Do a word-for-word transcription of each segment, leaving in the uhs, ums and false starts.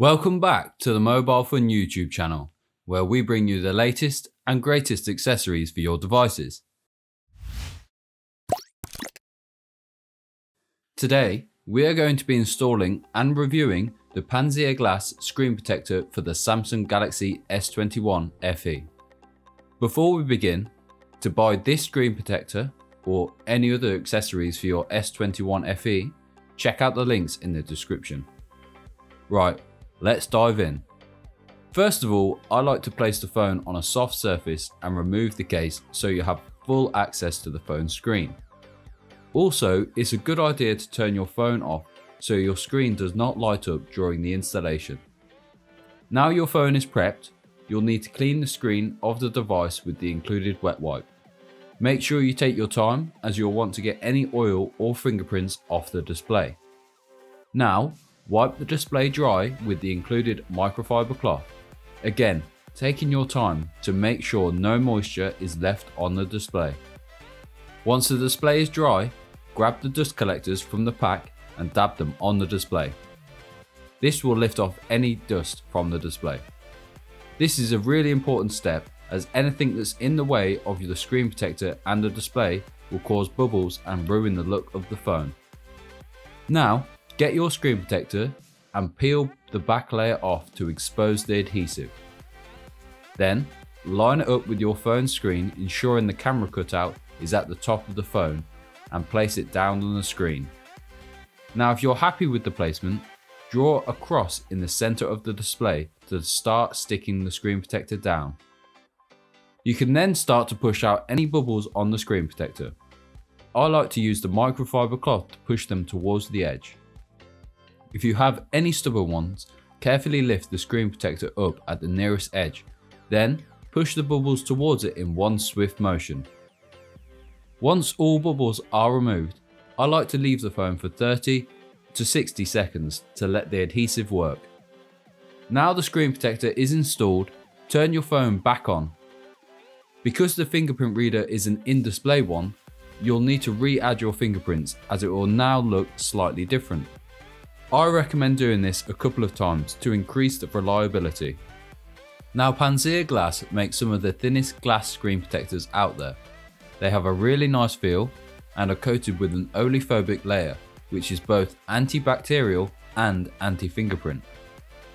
Welcome back to the Mobile Fun YouTube channel, where we bring you the latest and greatest accessories for your devices. Today, we are going to be installing and reviewing the PanzerGlass screen protector for the Samsung Galaxy S twenty-one F E. Before we begin, to buy this screen protector or any other accessories for your S twenty-one F E, check out the links in the description. Right. Let's dive in. First of all, I like to place the phone on a soft surface and remove the case so you have full access to the phone screen. Also, it's a good idea to turn your phone off so your screen does not light up during the installation. Now your phone is prepped, you'll need to clean the screen of the device with the included wet wipe. Make sure you take your time as you'll want to get any oil or fingerprints off the display. Now, wipe the display dry with the included microfiber cloth. Again, taking your time to make sure no moisture is left on the display. Once the display is dry, grab the dust collectors from the pack and dab them on the display. This will lift off any dust from the display. This is a really important step as anything that's in the way of the screen protector and the display will cause bubbles and ruin the look of the phone. Now, get your screen protector and peel the back layer off to expose the adhesive. Then, line it up with your phone screen, ensuring the camera cutout is at the top of the phone, and place it down on the screen. Now, if you're happy with the placement, draw a cross in the center of the display to start sticking the screen protector down. You can then start to push out any bubbles on the screen protector. I like to use the microfiber cloth to push them towards the edge. If you have any stubborn ones, carefully lift the screen protector up at the nearest edge, then push the bubbles towards it in one swift motion. Once all bubbles are removed, I like to leave the phone for thirty to sixty seconds to let the adhesive work. Now the screen protector is installed, turn your phone back on. Because the fingerprint reader is an in-display one, you'll need to re-add your fingerprints as it will now look slightly different. I recommend doing this a couple of times to increase the reliability. Now PanzerGlass makes some of the thinnest glass screen protectors out there. They have a really nice feel and are coated with an oleophobic layer, which is both antibacterial and anti-fingerprint.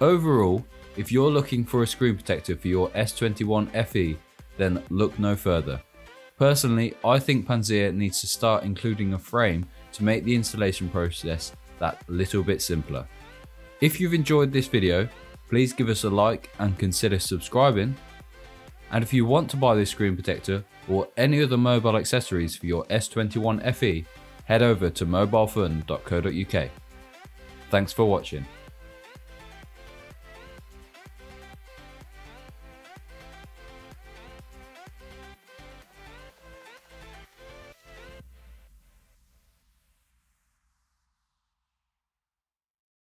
Overall, if you're looking for a screen protector for your S twenty-one F E, then look no further. Personally, I think Panzer needs to start including a frame to make the installation process that little bit simpler. If you've enjoyed this video, please give us a like and consider subscribing. And if you want to buy this screen protector or any other mobile accessories for your S twenty-one F E, head over to mobile fun dot co dot U K. Thanks for watching.